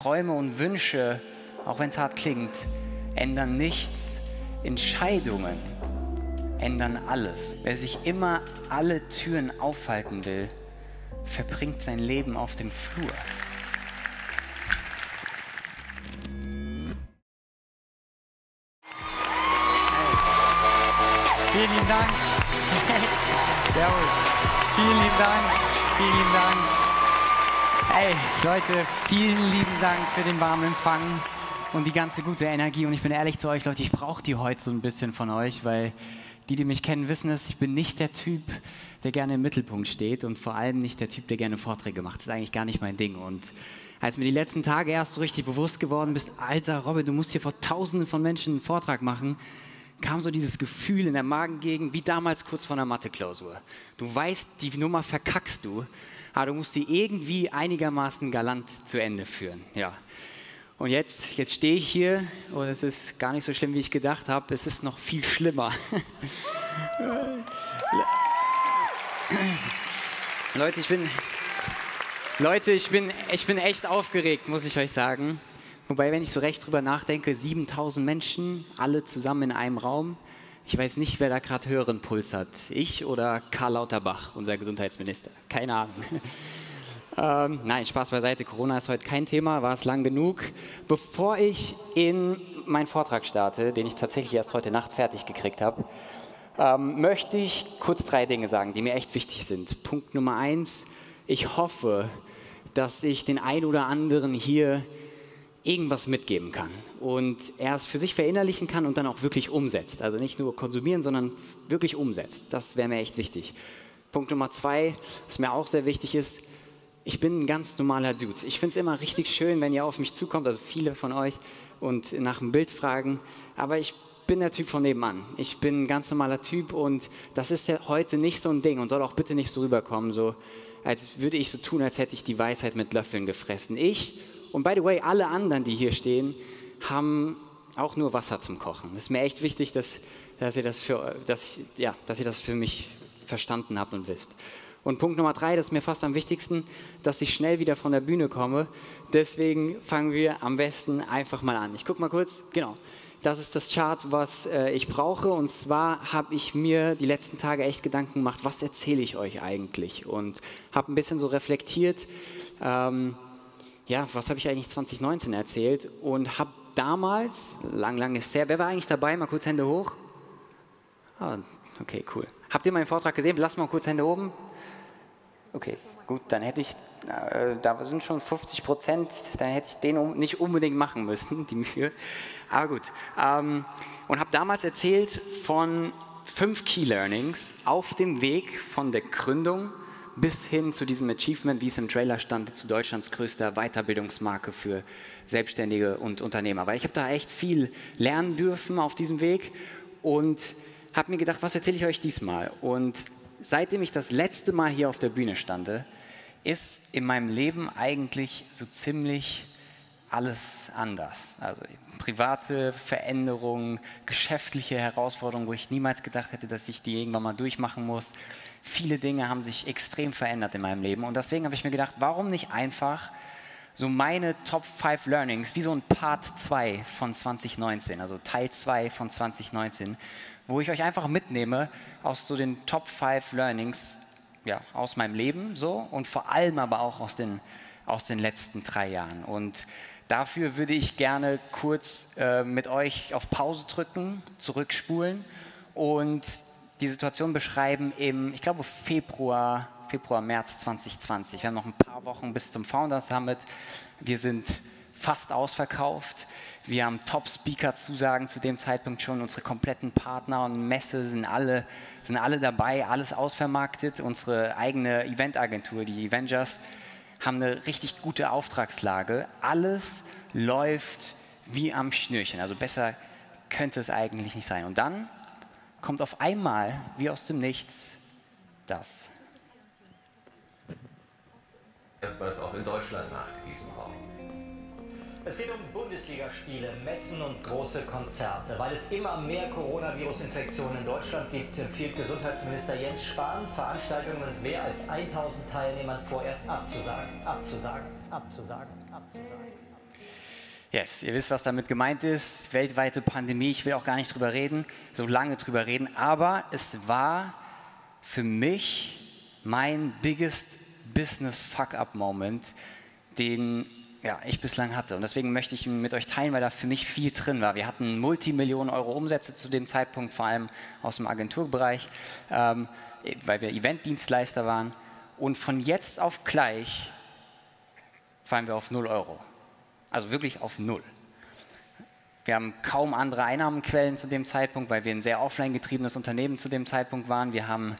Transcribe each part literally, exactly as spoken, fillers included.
Träume und Wünsche, auch wenn es hart klingt, ändern nichts. Entscheidungen ändern alles. Wer sich immer alle Türen aufhalten will, verbringt sein Leben auf dem Flur. Hey. Vielen lieben Dank. Servus. Vielen lieben Dank. Vielen lieben Dank. Hey Leute, vielen lieben Dank für den warmen Empfang und die ganze gute Energie. Und ich bin ehrlich zu euch, Leute, ich brauche die heute so ein bisschen von euch, weil die, die mich kennen, wissen es, ich bin nicht der Typ, der gerne im Mittelpunkt steht und vor allem nicht der Typ, der gerne Vorträge macht. Das ist eigentlich gar nicht mein Ding. Und als mir die letzten Tage erst so richtig bewusst geworden bist, alter Robert, du musst hier vor Tausenden von Menschen einen Vortrag machen, kam so dieses Gefühl in der Magengegend, wie damals kurz vor einer Mathe-Klausur. Du weißt, die Nummer verkackst du, aber du musst sie irgendwie einigermaßen galant zu Ende führen. Ja. Und jetzt, jetzt stehe ich hier und es ist gar nicht so schlimm, wie ich gedacht habe. Es ist noch viel schlimmer. Leute, ich bin, Leute ich, bin, ich bin echt aufgeregt, muss ich euch sagen. Wobei, wenn ich so recht drüber nachdenke, siebentausend Menschen, alle zusammen in einem Raum. Ich weiß nicht, wer da gerade höheren Puls hat. Ich oder Karl Lauterbach, unser Gesundheitsminister? Keine Ahnung. ähm, nein, Spaß beiseite. Corona ist heute kein Thema, war es lang genug. Bevor ich in meinen Vortrag starte, den ich tatsächlich erst heute Nacht fertig gekriegt habe, ähm, möchte ich kurz drei Dinge sagen, die mir echt wichtig sind. Punkt Nummer eins. Ich hoffe, dass ich den einen oder anderen hier irgendwas mitgeben kann und er es für sich verinnerlichen kann und dann auch wirklich umsetzt. Also nicht nur konsumieren, sondern wirklich umsetzt. Das wäre mir echt wichtig. Punkt Nummer zwei, was mir auch sehr wichtig ist, ich bin ein ganz normaler Dude. Ich finde es immer richtig schön, wenn ihr auf mich zukommt, also viele von euch, und nach dem Bild fragen, aber ich bin der Typ von nebenan. Ich bin ein ganz normaler Typ und das ist ja heute nicht so ein Ding und soll auch bitte nicht so rüberkommen, so als würde ich so tun, als hätte ich die Weisheit mit Löffeln gefressen. Ich Und by the way, alle anderen, die hier stehen, haben auch nur Wasser zum Kochen. Es ist mir echt wichtig, dass, dass, ihr das für, dass, ich, ja, dass ihr das für mich verstanden habt und wisst. Und Punkt Nummer drei, das ist mir fast am wichtigsten, dass ich schnell wieder von der Bühne komme. Deswegen fangen wir am besten einfach mal an. Ich gucke mal kurz, genau. Das ist das Chart, was äh, ich brauche. Und zwar habe ich mir die letzten Tage echt Gedanken gemacht, was erzähle ich euch eigentlich? Und habe ein bisschen so reflektiert, ähm, ja, was habe ich eigentlich zwanzig neunzehn erzählt und habe damals, lang, lang ist her, wer war eigentlich dabei? Mal kurz Hände hoch. Ah, okay, cool. Habt ihr meinen Vortrag gesehen? Lasst mal kurz Hände oben. Okay, gut, dann hätte ich, äh, da sind schon fünfzig Prozent, dann hätte ich den nicht unbedingt machen müssen, die Mühe. Aber gut. Ähm, und habe damals erzählt von fünf Key Learnings auf dem Weg von der Gründung bis hin zu diesem Achievement, wie es im Trailer stand, zu Deutschlands größter Weiterbildungsmarke für Selbstständige und Unternehmer. Weil ich habe da echt viel lernen dürfen auf diesem Weg und habe mir gedacht, was erzähle ich euch diesmal? Und seitdem ich das letzte Mal hier auf der Bühne stande, ist in meinem Leben eigentlich so ziemlich alles anders. Also private Veränderungen, geschäftliche Herausforderungen, wo ich niemals gedacht hätte, dass ich die irgendwann mal durchmachen muss. Viele Dinge haben sich extrem verändert in meinem Leben und deswegen habe ich mir gedacht, warum nicht einfach so meine Top fünf Learnings, wie so ein Part zwei von zwanzig neunzehn, also Teil zwei von zwanzig neunzehn, wo ich euch einfach mitnehme aus so den Top fünf Learnings, ja, aus meinem Leben so und vor allem aber auch aus den, aus den letzten drei Jahren. Und dafür würde ich gerne kurz äh, mit euch auf Pause drücken, zurückspulen und die Situation beschreiben im, ich glaube, Februar, Februar, März zwanzig zwanzig. Wir haben noch ein paar Wochen bis zum Founder Summit. Wir sind fast ausverkauft. Wir haben Top-Speaker-Zusagen zu dem Zeitpunkt schon. Unsere kompletten Partner und Messe sind alle, sind alle dabei, alles ausvermarktet. Unsere eigene Eventagentur, die Avengers, haben eine richtig gute Auftragslage. Alles läuft wie am Schnürchen. Also besser könnte es eigentlich nicht sein. Und dann kommt auf einmal, wie aus dem Nichts, das. Erstmals auch in Deutschland nachgewiesen haben. Es geht um Bundesligaspiele, Messen und große Konzerte. Weil es immer mehr Coronavirus-Infektionen in Deutschland gibt, empfiehlt Gesundheitsminister Jens Spahn, Veranstaltungen mit mehr als eintausend Teilnehmern vorerst abzusagen. Abzusagen, abzusagen, abzusagen. Yes, ihr wisst, was damit gemeint ist. Weltweite Pandemie, ich will auch gar nicht drüber reden, so lange drüber reden. Aber es war für mich mein biggest business fuck-up-Moment, den ja, ich bislang hatte. Und deswegen möchte ich ihn mit euch teilen, weil da für mich viel drin war. Wir hatten Multimillionen Euro Umsätze zu dem Zeitpunkt, vor allem aus dem Agenturbereich, ähm, weil wir Eventdienstleister waren. Und von jetzt auf gleich fallen wir auf null Euro. Also wirklich auf null. Wir haben kaum andere Einnahmenquellen zu dem Zeitpunkt, weil wir ein sehr offline getriebenes Unternehmen zu dem Zeitpunkt waren. Wir haben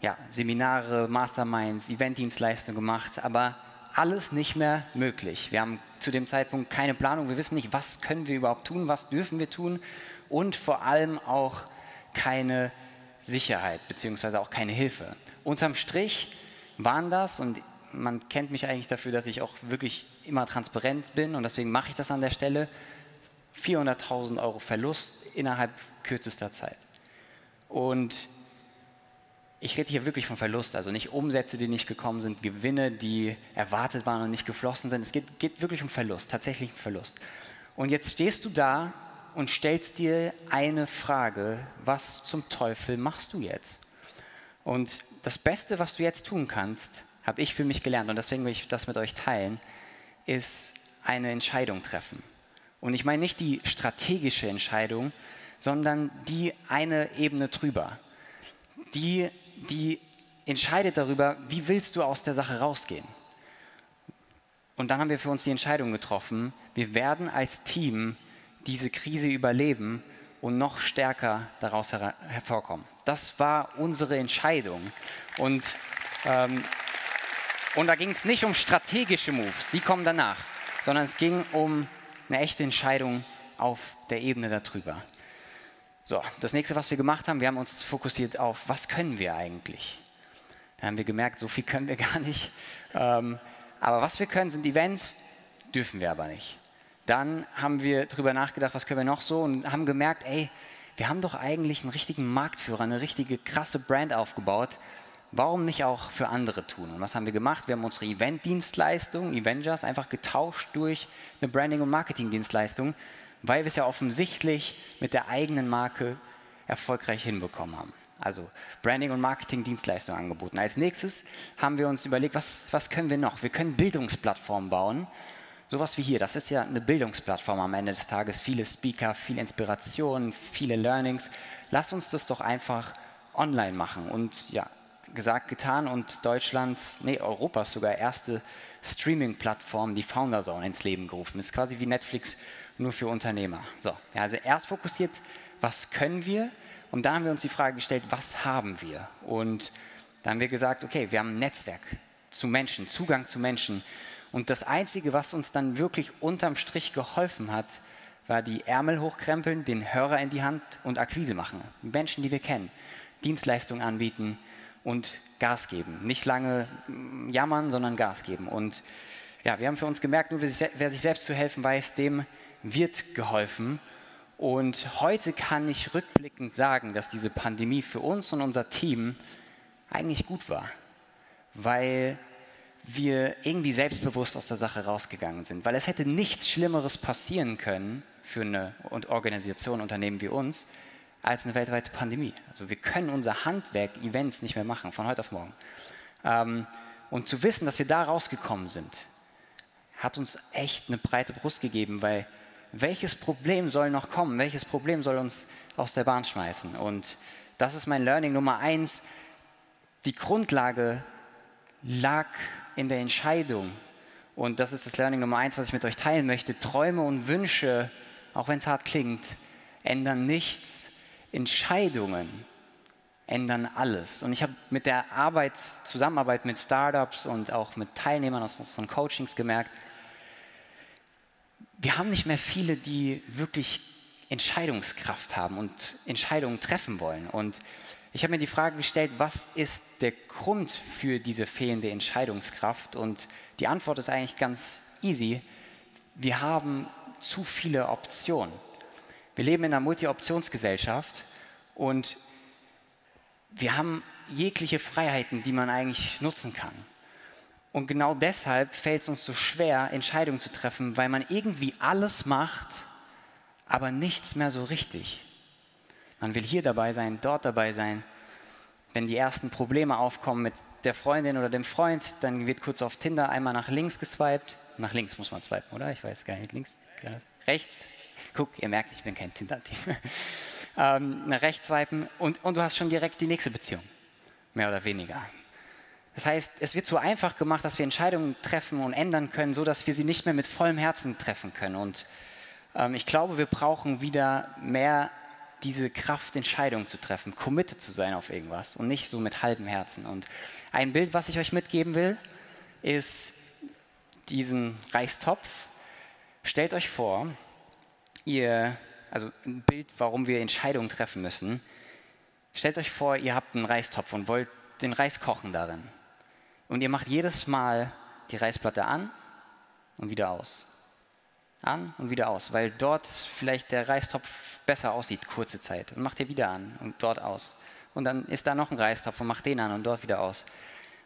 ja, Seminare, Masterminds, Eventdienstleistungen gemacht, aber alles nicht mehr möglich. Wir haben zu dem Zeitpunkt keine Planung. Wir wissen nicht, was können wir überhaupt tun, was dürfen wir tun und vor allem auch keine Sicherheit beziehungsweise auch keine Hilfe. Unterm Strich waren das, und man kennt mich eigentlich dafür, dass ich auch wirklich immer transparent bin und deswegen mache ich das an der Stelle. vierhunderttausend Euro Verlust innerhalb kürzester Zeit. Und ich rede hier wirklich von Verlust, also nicht Umsätze, die nicht gekommen sind, Gewinne, die erwartet waren und nicht geflossen sind. Es geht, geht wirklich um Verlust, tatsächlich um Verlust. Und jetzt stehst du da und stellst dir eine Frage: Was zum Teufel machst du jetzt? Und das Beste, was du jetzt tun kannst, habe ich für mich gelernt, und deswegen will ich das mit euch teilen, ist eine Entscheidung treffen. Und ich meine nicht die strategische Entscheidung, sondern die eine Ebene drüber. Die, die entscheidet darüber, wie willst du aus der Sache rausgehen. Und dann haben wir für uns die Entscheidung getroffen, wir werden als Team diese Krise überleben und noch stärker daraus her- hervorkommen. Das war unsere Entscheidung. Und ähm, Und da ging es nicht um strategische Moves, die kommen danach, sondern es ging um eine echte Entscheidung auf der Ebene darüber. So, das nächste, was wir gemacht haben, wir haben uns fokussiert auf, was können wir eigentlich? Da haben wir gemerkt, so viel können wir gar nicht. Ähm, aber was wir können, sind Events, dürfen wir aber nicht. Dann haben wir darüber nachgedacht, was können wir noch so, und haben gemerkt, ey, wir haben doch eigentlich einen richtigen Marktführer, eine richtige krasse Brand aufgebaut. Warum nicht auch für andere tun? Und was haben wir gemacht? Wir haben unsere Event-Dienstleistung, Avengers, einfach getauscht durch eine Branding- und Marketing-Dienstleistung, weil wir es ja offensichtlich mit der eigenen Marke erfolgreich hinbekommen haben. Also Branding- und Marketing-Dienstleistung angeboten. Als nächstes haben wir uns überlegt, was, was können wir noch? Wir können Bildungsplattformen bauen. Sowas wie hier, das ist ja eine Bildungsplattform am Ende des Tages. Viele Speaker, viele Inspirationen, viele Learnings. Lass uns das doch einfach online machen und ja, gesagt, getan, und Deutschlands, nee, Europas sogar erste Streaming-Plattform, die Founder Zone, ins Leben gerufen. Das ist quasi wie Netflix, nur für Unternehmer. So, ja, also erst fokussiert, was können wir? Und dann haben wir uns die Frage gestellt, was haben wir? Und dann haben wir gesagt, okay, wir haben ein Netzwerk zu Menschen, Zugang zu Menschen. Und das Einzige, was uns dann wirklich unterm Strich geholfen hat, war die Ärmel hochkrempeln, den Hörer in die Hand und Akquise machen. Menschen, die wir kennen, Dienstleistungen anbieten, und Gas geben. Nicht lange jammern, sondern Gas geben. Und ja, wir haben für uns gemerkt, nur wer sich selbst zu helfen weiß, dem wird geholfen. Und heute kann ich rückblickend sagen, dass diese Pandemie für uns und unser Team eigentlich gut war, weil wir irgendwie selbstbewusst aus der Sache rausgegangen sind. Weil es hätte nichts Schlimmeres passieren können für eine Organisation, Unternehmen wie uns, als eine weltweite Pandemie. Also wir können unser Handwerk, Events nicht mehr machen, von heute auf morgen. Ähm, und zu wissen, dass wir da rausgekommen sind, hat uns echt eine breite Brust gegeben, weil welches Problem soll noch kommen? Welches Problem soll uns aus der Bahn schmeißen? Und das ist mein Learning Nummer eins. Die Grundlage lag in der Entscheidung. Und das ist das Learning Nummer eins, was ich mit euch teilen möchte. Träume und Wünsche, auch wenn es hart klingt, ändern nichts. Entscheidungen ändern alles. Und ich habe mit der Arbeit, Zusammenarbeit mit Startups und auch mit Teilnehmern aus unseren Coachings gemerkt, wir haben nicht mehr viele, die wirklich Entscheidungskraft haben und Entscheidungen treffen wollen. Und ich habe mir die Frage gestellt, was ist der Grund für diese fehlende Entscheidungskraft? Und die Antwort ist eigentlich ganz easy. Wir haben zu viele Optionen. Wir leben in einer Multi-Optionsgesellschaft und wir haben jegliche Freiheiten, die man eigentlich nutzen kann. Und genau deshalb fällt es uns so schwer, Entscheidungen zu treffen, weil man irgendwie alles macht, aber nichts mehr so richtig. Man will hier dabei sein, dort dabei sein. Wenn die ersten Probleme aufkommen mit der Freundin oder dem Freund, dann wird kurz auf Tinder einmal nach links geswiped. Nach links muss man swipen, oder? Ich weiß gar nicht. Links? Rechts? Guck, ihr merkt, ich bin kein Tinder-Team. ähm, nach rechts swipen und, und du hast schon direkt die nächste Beziehung. Mehr oder weniger. Das heißt, es wird so einfach gemacht, dass wir Entscheidungen treffen und ändern können, sodass wir sie nicht mehr mit vollem Herzen treffen können. Und ähm, ich glaube, wir brauchen wieder mehr diese Kraft, Entscheidungen zu treffen, committed zu sein auf irgendwas und nicht so mit halbem Herzen. Und ein Bild, was ich euch mitgeben will, ist diesen Reistopf. Stellt euch vor, ihr, also ein Bild, warum wir Entscheidungen treffen müssen. Stellt euch vor, ihr habt einen Reistopf und wollt den Reis kochen darin. Und ihr macht jedes Mal die Reisplatte an und wieder aus. An und wieder aus, weil dort vielleicht der Reistopf besser aussieht, kurze Zeit. Und macht ihr wieder an und dort aus. Und dann ist da noch ein Reistopf und macht den an und dort wieder aus.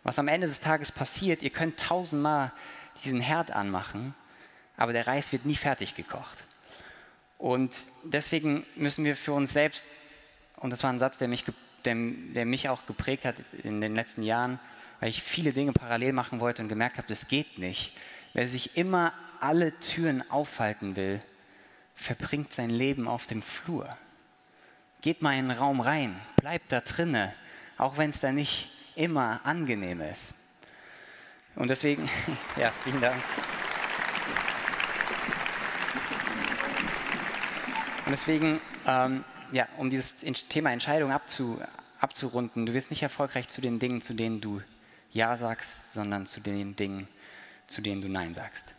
Was am Ende des Tages passiert, ihr könnt tausendmal diesen Herd anmachen, aber der Reis wird nie fertig gekocht. Und deswegen müssen wir für uns selbst, und das war ein Satz, der mich, der, der mich auch geprägt hat in den letzten Jahren, weil ich viele Dinge parallel machen wollte und gemerkt habe, das geht nicht. Wer sich immer alle Türen aufhalten will, verbringt sein Leben auf dem Flur. Geht mal in den Raum rein, bleibt da drinne, auch wenn es da nicht immer angenehm ist. Und deswegen, ja, vielen Dank. Und deswegen, ähm, ja, um dieses Thema Entscheidung abzu, abzurunden, du wirst nicht erfolgreich zu den Dingen, zu denen du Ja sagst, sondern zu den Dingen, zu denen du Nein sagst.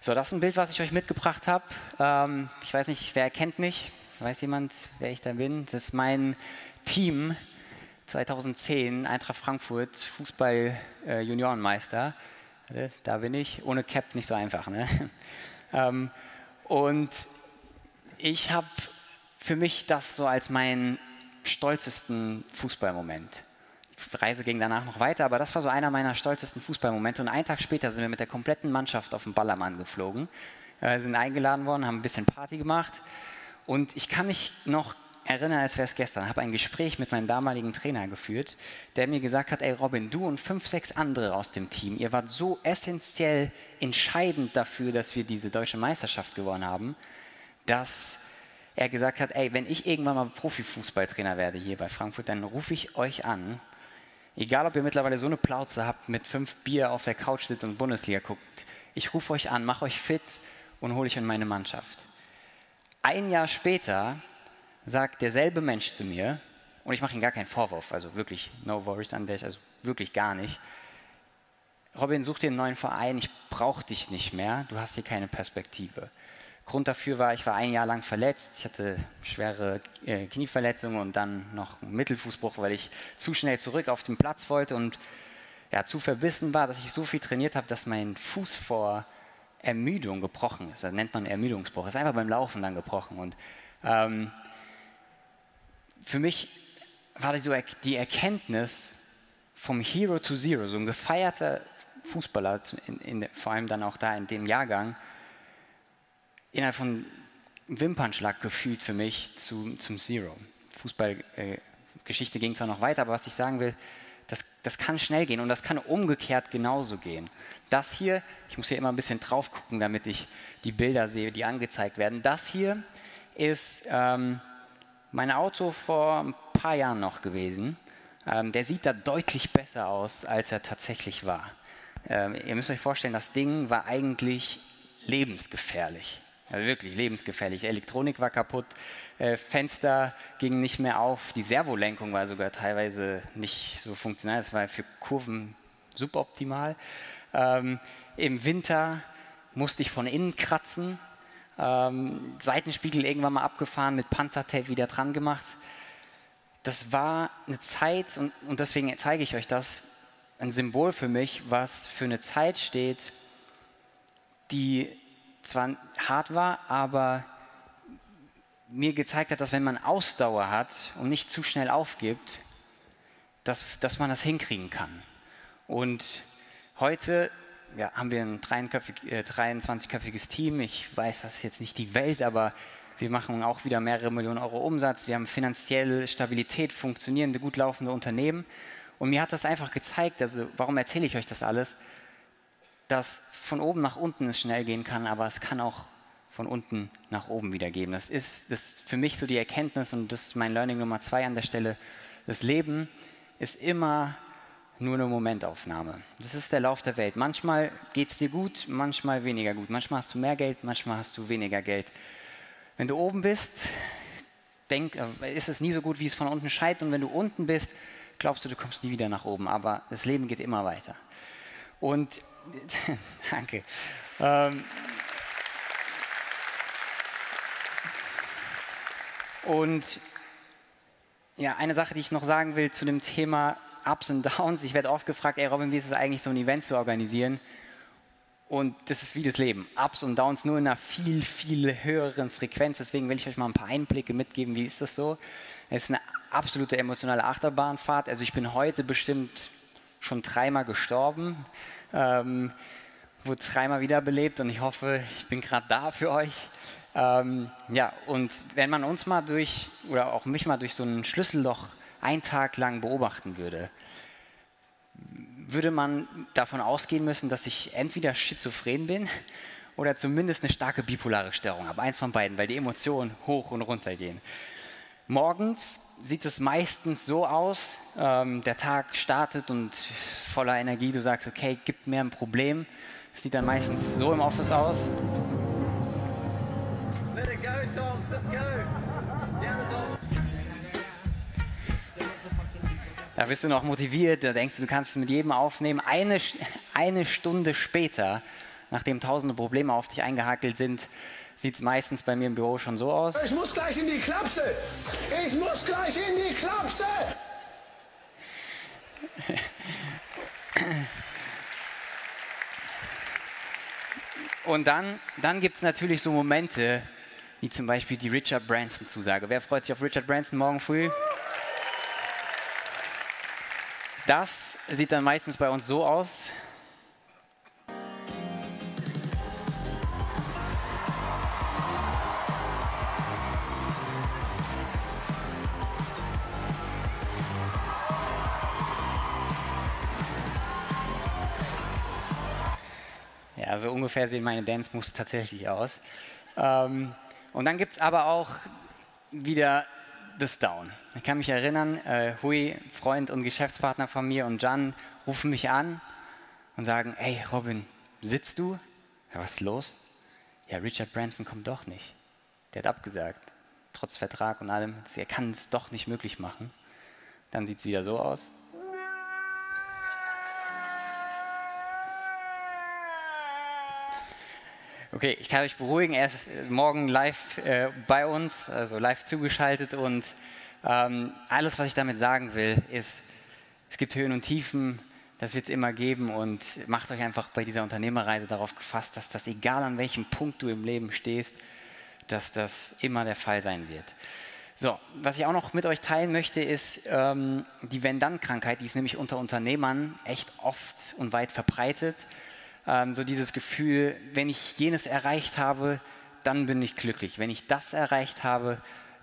So, das ist ein Bild, was ich euch mitgebracht habe. Ähm, ich weiß nicht, wer kennt mich? Weiß jemand, wer ich da bin? Das ist mein Team zweitausendzehn, Eintracht Frankfurt, Fußball-Juniorenmeister. Äh, da bin ich. Ohne Cap nicht so einfach, ne? ähm, und ich habe für mich das so als meinen stolzesten Fußballmoment. Die Reise ging danach noch weiter, aber das war so einer meiner stolzesten Fußballmomente. Und einen Tag später sind wir mit der kompletten Mannschaft auf den Ballermann geflogen, äh, sind eingeladen worden, haben ein bisschen Party gemacht. Und ich kann mich noch erinnern, als wäre es gestern. Ich habe ein Gespräch mit meinem damaligen Trainer geführt, der mir gesagt hat, ey Robin, du und fünf, sechs andere aus dem Team, ihr wart so essentiell entscheidend dafür, dass wir diese deutsche Meisterschaft gewonnen haben, dass er gesagt hat, ey, wenn ich irgendwann mal Profifußballtrainer werde hier bei Frankfurt, dann rufe ich euch an. Egal, ob ihr mittlerweile so eine Plauze habt, mit fünf Bier auf der Couch sitzt und Bundesliga guckt, ich rufe euch an, mache euch fit und hole euch in meine Mannschaft. Ein Jahr später sagt derselbe Mensch zu mir, und ich mache ihm gar keinen Vorwurf, also wirklich no worries an dich, also wirklich gar nicht, Robin, such dir einen neuen Verein, ich brauche dich nicht mehr, du hast hier keine Perspektive. Grund dafür war, ich war ein Jahr lang verletzt, ich hatte schwere äh, Knieverletzungen und dann noch einen Mittelfußbruch, weil ich zu schnell zurück auf den Platz wollte und ja, zu verbissen war, dass ich so viel trainiert habe, dass mein Fuß vor Ermüdung gebrochen ist. Das nennt man Ermüdungsbruch. Das ist einfach beim Laufen dann gebrochen. Und ähm, für mich war das so die Erkenntnis vom Hero to Zero, so ein gefeierter Fußballer, in, in, vor allem dann auch da in dem Jahrgang, innerhalb von Wimpernschlag gefühlt für mich zu, zum Zero. Fußballgeschichte äh, ging zwar noch weiter, aber was ich sagen will, das, das kann schnell gehen und das kann umgekehrt genauso gehen. Das hier, ich muss hier immer ein bisschen drauf gucken, damit ich die Bilder sehe, die angezeigt werden. Das hier ist ähm, mein Auto vor ein paar Jahren noch gewesen. Ähm, der sieht da deutlich besser aus, als er tatsächlich war. Ähm, ihr müsst euch vorstellen, das Ding war eigentlich lebensgefährlich. Ja, wirklich lebensgefährlich. Elektronik war kaputt, äh, Fenster gingen nicht mehr auf, die Servolenkung war sogar teilweise nicht so funktional, das war für Kurven suboptimal. Ähm, im Winter musste ich von innen kratzen, ähm, Seitenspiegel irgendwann mal abgefahren, mit Panzertape wieder dran gemacht. Das war eine Zeit, und, und deswegen zeige ich euch das, ein Symbol für mich, was für eine Zeit steht, die zwar hart war, aber mir gezeigt hat, dass wenn man Ausdauer hat und nicht zu schnell aufgibt, dass, dass man das hinkriegen kann. Und Heute ja, haben wir ein dreiundzwanzig-köpfiges Team. Ich weiß, das ist jetzt nicht die Welt, aber wir machen auch wieder mehrere Millionen Euro Umsatz. Wir haben finanzielle Stabilität, funktionierende, gut laufende Unternehmen. Und mir hat das einfach gezeigt, also warum erzähle ich euch das alles, dass von oben nach unten es schnell gehen kann, aber es kann auch von unten nach oben wieder gehen. Das ist, das ist für mich so die Erkenntnis und das ist mein Learning Nummer zwei an der Stelle. Das Leben ist immer nur eine Momentaufnahme. Das ist der Lauf der Welt. Manchmal geht es dir gut, manchmal weniger gut. Manchmal hast du mehr Geld, manchmal hast du weniger Geld. Wenn du oben bist, denk, ist es nie so gut, wie es von unten scheint. Und wenn du unten bist, glaubst du, du kommst nie wieder nach oben. Aber das Leben geht immer weiter. Und danke. Ähm, und ja, eine Sache, die ich noch sagen will zu dem Thema Ups und Downs. Ich werde oft gefragt, ey Robin, wie ist es eigentlich, so ein Event zu organisieren? Und das ist wie das Leben. Ups und Downs nur in einer viel, viel höheren Frequenz. Deswegen will ich euch mal ein paar Einblicke mitgeben, wie ist das so. Es ist eine absolute emotionale Achterbahnfahrt. Also ich bin heute bestimmt schon dreimal gestorben, ähm, wurde dreimal wiederbelebt und ich hoffe, ich bin gerade da für euch. Ähm, ja, und wenn man uns mal durch, oder auch mich mal durch so ein Schlüsselloch einen Tag lang beobachten würde, würde man davon ausgehen müssen, dass ich entweder schizophren bin oder zumindest eine starke bipolare Störung habe. Eins von beiden, weil die Emotionen hoch und runter gehen. Morgens sieht es meistens so aus, ähm, der Tag startet und voller Energie, du sagst, okay, gib mir ein Problem. Es sieht dann meistens so im Office aus. Let it go, Tom, let's go. Yeah, da bist du noch motiviert, da denkst du, du kannst es mit jedem aufnehmen. Eine, eine Stunde später, nachdem tausende Probleme auf dich eingehakelt sind, sieht es meistens bei mir im Büro schon so aus. Ich muss gleich in die Klapse! Ich muss gleich in die Klapse! Und dann, dann gibt es natürlich so Momente, wie zum Beispiel die Richard Branson-Zusage. Wer freut sich auf Richard Branson morgen früh? Das sieht dann meistens bei uns so aus. Ja, so ungefähr sehen meine Dance-Moves tatsächlich aus. Ähm, und dann gibt es aber auch wieder das Down. Ich kann mich erinnern, äh, Hui, Freund und Geschäftspartner von mir, und Jan rufen mich an und sagen, ey Robin, sitzt du? Ja, was ist los? Ja, Richard Branson kommt doch nicht. Der hat abgesagt, trotz Vertrag und allem. Er kann es doch nicht möglich machen. Dann sieht es wieder so aus. Okay, ich kann euch beruhigen, er ist morgen live äh, bei uns, also live zugeschaltet, und ähm, alles, was ich damit sagen will, ist, es gibt Höhen und Tiefen, das wird es immer geben, und macht euch einfach bei dieser Unternehmerreise darauf gefasst, dass das, egal an welchem Punkt du im Leben stehst, dass das immer der Fall sein wird. So, was ich auch noch mit euch teilen möchte, ist ähm, die Wenn-Dann-Krankheit, die ist nämlich unter Unternehmern echt oft und weit verbreitet. So dieses Gefühl, wenn ich jenes erreicht habe, dann bin ich glücklich. Wenn ich das erreicht habe,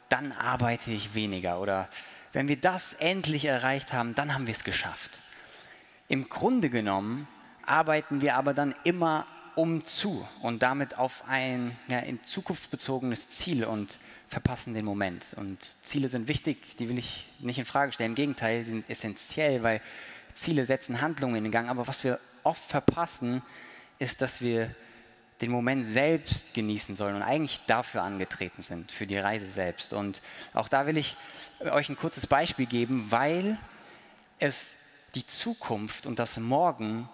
dann arbeite ich weniger. Oder wenn wir das endlich erreicht haben, dann haben wir es geschafft. Im Grunde genommen arbeiten wir aber dann immer um zu und damit auf ein ja, in Zukunft bezogenes Ziel und verpassen den Moment. Und Ziele sind wichtig, die will ich nicht in Frage stellen. Im Gegenteil, sie sind essentiell, weil Ziele setzen Handlungen in den Gang, aber was wir oft verpassen, ist, dass wir den Moment selbst genießen sollen und eigentlich dafür angetreten sind, für die Reise selbst. Und auch da will ich euch ein kurzes Beispiel geben, weil es die Zukunft und das Morgen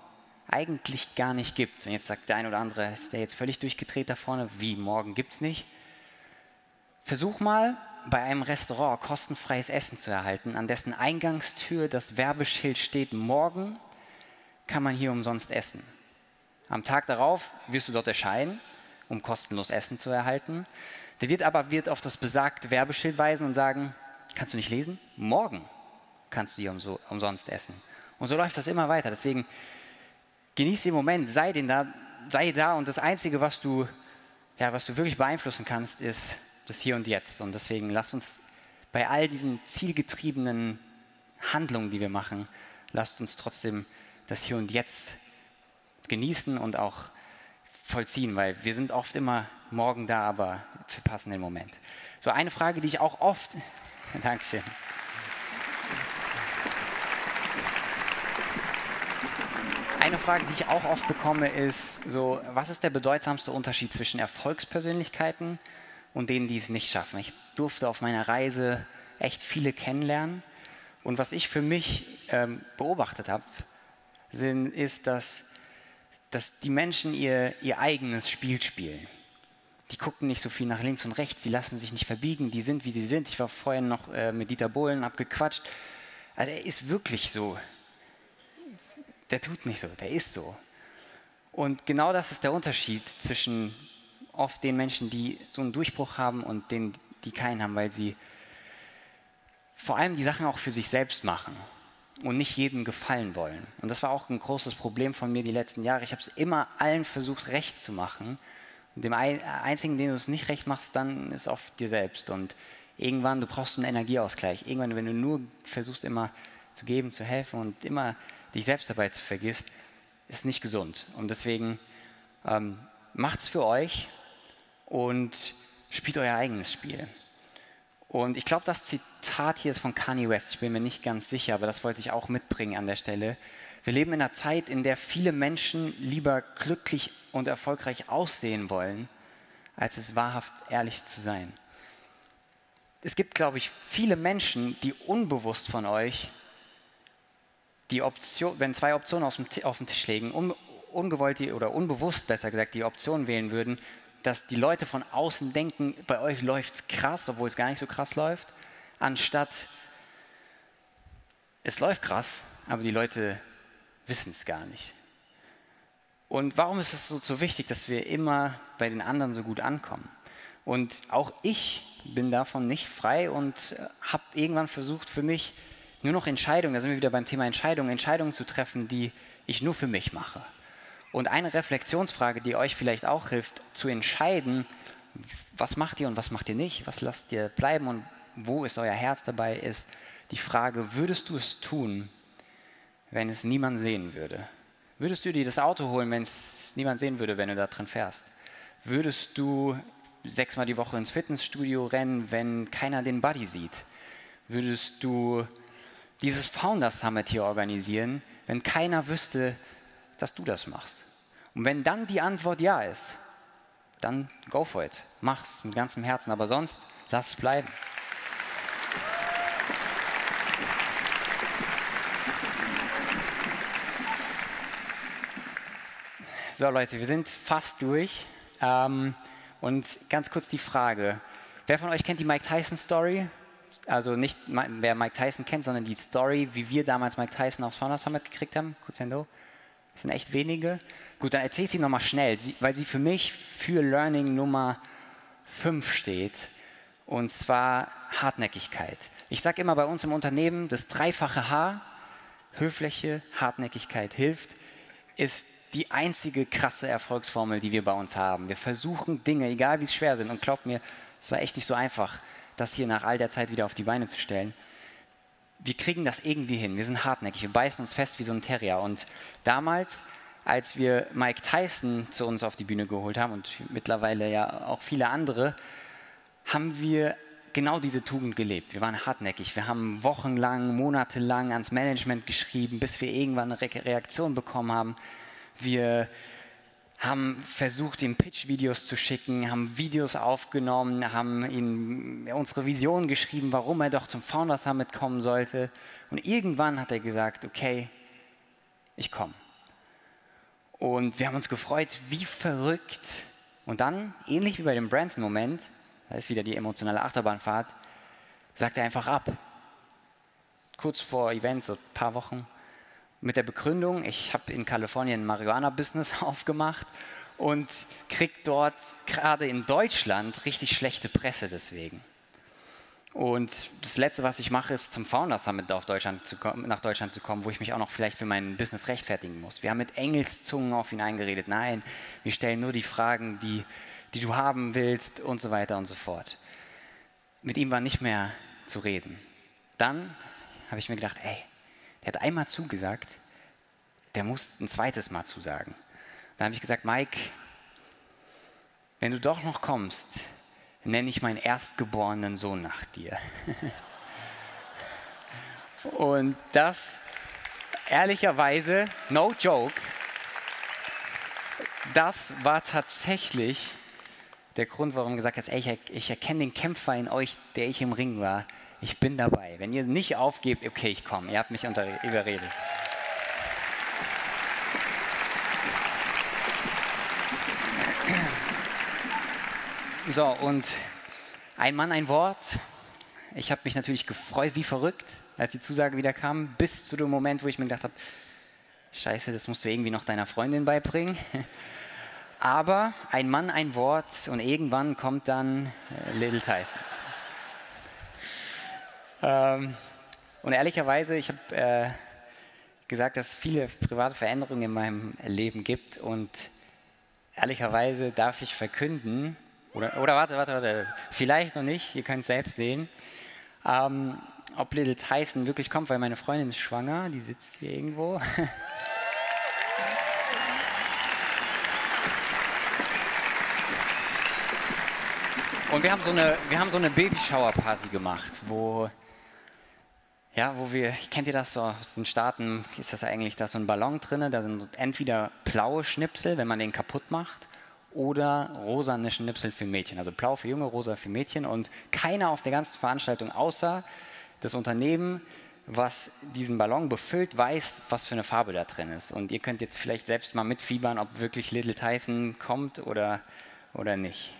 eigentlich gar nicht gibt. Und jetzt sagt der eine oder andere, ist der jetzt völlig durchgedreht da vorne, wie, morgen gibt es nicht? Versuch mal, bei einem Restaurant kostenfreies Essen zu erhalten, an dessen Eingangstür das Werbeschild steht, morgen kann man hier umsonst essen. Am Tag darauf wirst du dort erscheinen, um kostenlos Essen zu erhalten. Der Wirt aber wird auf das besagte Werbeschild weisen und sagen, kannst du nicht lesen? Morgen kannst du hier umso, umsonst essen. Und so läuft das immer weiter. Deswegen Genieß den Moment, sei, den da, sei da und das Einzige, was du, ja, was du wirklich beeinflussen kannst, ist das Hier und Jetzt. Und deswegen lasst uns bei all diesen zielgetriebenen Handlungen, die wir machen, lasst uns trotzdem das Hier und Jetzt genießen und auch vollziehen, weil wir sind oft immer morgen da, aber verpassen den Moment. So eine Frage, die ich auch oft... Dankeschön. Eine Frage, die ich auch oft bekomme, ist so, was ist der bedeutsamste Unterschied zwischen Erfolgspersönlichkeiten und denen, die es nicht schaffen? Ich durfte auf meiner Reise echt viele kennenlernen. Und was ich für mich ähm, beobachtet habe, ist, dass, dass die Menschen ihr, ihr eigenes Spiel spielen. Die gucken nicht so viel nach links und rechts, die lassen sich nicht verbiegen, die sind, wie sie sind. Ich war vorhin noch äh, mit Dieter Bohlen, hab gequatscht. Also er ist wirklich so. Der tut nicht so, der ist so. Und genau das ist der Unterschied zwischen oft den Menschen, die so einen Durchbruch haben und denen, die keinen haben, weil sie vor allem die Sachen auch für sich selbst machen und nicht jedem gefallen wollen. Und das war auch ein großes Problem von mir die letzten Jahre. Ich habe es immer allen versucht, recht zu machen. Und dem Einzigen, den du es nicht recht machst, dann ist oft dir selbst. Und irgendwann, du brauchst einen Energieausgleich. Irgendwann, wenn du nur versuchst, immer zu geben, zu helfen und immer dich selbst dabei zu vergisst, ist nicht gesund. Und deswegen ähm, macht's für euch und spielt euer eigenes Spiel. Und ich glaube, das Zitat hier ist von Kanye West, ich bin mir nicht ganz sicher, aber das wollte ich auch mitbringen an der Stelle. Wir leben in einer Zeit, in der viele Menschen lieber glücklich und erfolgreich aussehen wollen, als es wahrhaft ehrlich zu sein. Es gibt, glaube ich, viele Menschen, die unbewusst von euch die Option, wenn zwei Optionen auf dem, auf dem Tisch liegen, un, ungewollt oder unbewusst besser gesagt, die Option wählen würden, dass die Leute von außen denken, bei euch läuft es krass, obwohl es gar nicht so krass läuft, anstatt es läuft krass, aber die Leute wissen es gar nicht. Und warum ist es so, so wichtig, dass wir immer bei den anderen so gut ankommen? Und auch ich bin davon nicht frei und habe irgendwann versucht, für mich nur noch Entscheidungen, da sind wir wieder beim Thema Entscheidungen, Entscheidungen zu treffen, die ich nur für mich mache. Und eine Reflexionsfrage, die euch vielleicht auch hilft, zu entscheiden, was macht ihr und was macht ihr nicht, was lasst ihr bleiben und wo ist euer Herz dabei, ist die Frage, würdest du es tun, wenn es niemand sehen würde? Würdest du dir das Auto holen, wenn es niemand sehen würde, wenn du da drin fährst? Würdest du sechsmal die Woche ins Fitnessstudio rennen, wenn keiner den Buddy sieht? Würdest du dieses Founder Summit hier organisieren, wenn keiner wüsste, dass du das machst? Und wenn dann die Antwort ja ist, dann go for it. Mach's mit ganzem Herzen, aber sonst lass es bleiben. So Leute, wir sind fast durch. Ähm, und ganz kurz die Frage, wer von euch kennt die Mike Tyson Story? Also nicht, wer Mike Tyson kennt, sondern die Story, wie wir damals Mike Tyson aufs Founder Summit gekriegt haben. Kurz Hände hoch. Das sind echt wenige. Gut, dann erzähl ich sie nochmal schnell, weil sie für mich für Learning Nummer fünf steht. Und zwar Hartnäckigkeit. Ich sage immer bei uns im Unternehmen, das dreifache H, höfliche Hartnäckigkeit hilft, ist die einzige krasse Erfolgsformel, die wir bei uns haben. Wir versuchen Dinge, egal wie es schwer sind. Und glaubt mir, es war echt nicht so einfach, das hier nach all der Zeit wieder auf die Beine zu stellen. Wir kriegen das irgendwie hin, wir sind hartnäckig, wir beißen uns fest wie so ein Terrier. Und damals, als wir Mike Tyson zu uns auf die Bühne geholt haben und mittlerweile ja auch viele andere, haben wir genau diese Tugend gelebt. Wir waren hartnäckig, wir haben wochenlang, monatelang ans Management geschrieben, bis wir irgendwann eine Re- Reaktion bekommen haben. Wir haben versucht, ihm Pitch-Videos zu schicken, haben Videos aufgenommen, haben ihm unsere Vision geschrieben, warum er doch zum Founder Summit kommen sollte. Und irgendwann hat er gesagt, okay, ich komme. Und wir haben uns gefreut, wie verrückt. Und dann, ähnlich wie bei dem Branson-Moment, da ist wieder die emotionale Achterbahnfahrt, sagt er einfach ab. Kurz vor Events, so ein paar Wochen. Mit der Begründung, ich habe in Kalifornien ein Marihuana-Business aufgemacht und kriege dort gerade in Deutschland richtig schlechte Presse deswegen. Und das Letzte, was ich mache, ist, zum Founder Summit auf Deutschland zu kommen, nach Deutschland zu kommen, wo ich mich auch noch vielleicht für mein Business rechtfertigen muss. Wir haben mit Engelszungen auf ihn eingeredet. Nein, wir stellen nur die Fragen, die, die du haben willst und so weiter und so fort. Mit ihm war nicht mehr zu reden. Dann habe ich mir gedacht, ey, der hat einmal zugesagt, der muss ein zweites Mal zusagen. Dann habe ich gesagt, Mike, wenn du doch noch kommst, nenne ich meinen erstgeborenen Sohn nach dir. Und das, ehrlicherweise, no joke, das war tatsächlich der Grund, warum gesagt hast, ey, ich, ich erkenne den Kämpfer in euch, der ich im Ring war. Ich bin dabei. Wenn ihr nicht aufgebt, okay, ich komme. Ihr habt mich überredet. So, und ein Mann, ein Wort. Ich habe mich natürlich gefreut wie verrückt, als die Zusage wieder kam, bis zu dem Moment, wo ich mir gedacht habe, scheiße, das musst du irgendwie noch deiner Freundin beibringen. Aber ein Mann, ein Wort und irgendwann kommt dann äh, Little Tyson. Ähm, und ehrlicherweise, ich habe äh, gesagt, dass es viele private Veränderungen in meinem Leben gibt und ehrlicherweise darf ich verkünden, Oder, oder warte, warte, warte, vielleicht noch nicht, ihr könnt es selbst sehen, ähm, ob Little Tyson wirklich kommt, weil meine Freundin ist schwanger, die sitzt hier irgendwo. Und wir haben so eine, wir haben so eine Baby-Shower-Party gemacht, wo, ja, wo wir, kennt ihr das so aus den Staaten, ist das eigentlich, da ist so ein Ballon drin, da sind entweder blaue Schnipsel, wenn man den kaputt macht, oder rosane Schnipsel für Mädchen, also blau für Junge, rosa für Mädchen. Und keiner auf der ganzen Veranstaltung, außer das Unternehmen, was diesen Ballon befüllt, weiß, was für eine Farbe da drin ist. Und ihr könnt jetzt vielleicht selbst mal mitfiebern, ob wirklich Little Tyson kommt oder, oder nicht.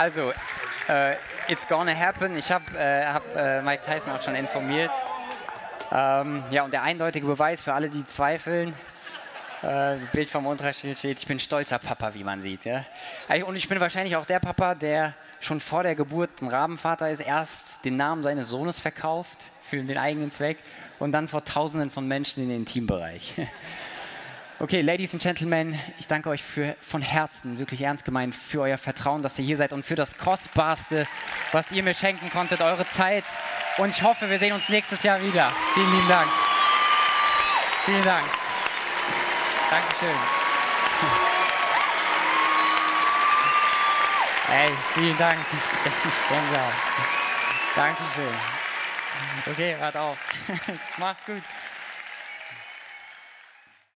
Also, uh, it's gonna happen. Ich habe äh, hab, äh, Mike Tyson auch schon informiert. Ähm, ja, und der eindeutige Beweis für alle, die zweifeln, äh, Bild vom Unterschied steht, ich bin stolzer Papa, wie man sieht. Ja? Und ich bin wahrscheinlich auch der Papa, der schon vor der Geburt ein Rabenvater ist, erst den Namen seines Sohnes verkauft für den eigenen Zweck und dann vor Tausenden von Menschen in den Intimbereich. Okay, Ladies and Gentlemen, ich danke euch für, von Herzen, wirklich ernst gemeint, für euer Vertrauen, dass ihr hier seid und für das Kostbarste, was ihr mir schenken konntet, eure Zeit. Und ich hoffe, wir sehen uns nächstes Jahr wieder. Vielen lieben Dank. Vielen Dank. Dankeschön. Hey, vielen Dank. Dankeschön. Okay, wart auf. Macht's gut.